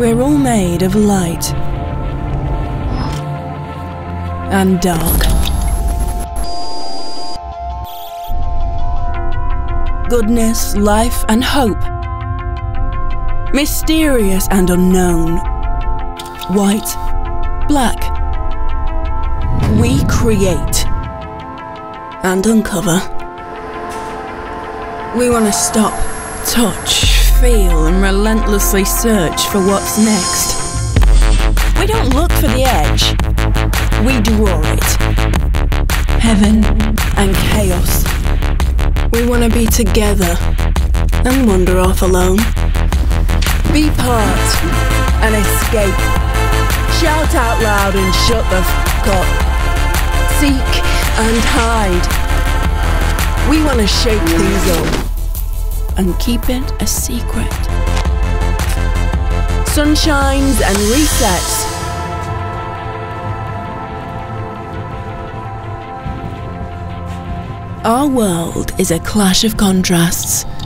We're all made of light and dark. Goodness, life and hope. Mysterious and unknown. White, black. We create and uncover. We want to stop, touch, feel and relentlessly search for what's next. We don't look for the edge, we draw it. Heaven and chaos. We want to be together and wander off alone. Be part and escape. Shout out loud and shut the f*** up. Seek and hide. We want to shake things up and keep it a secret. Sunshines and resets. Our world is a clash of contrasts.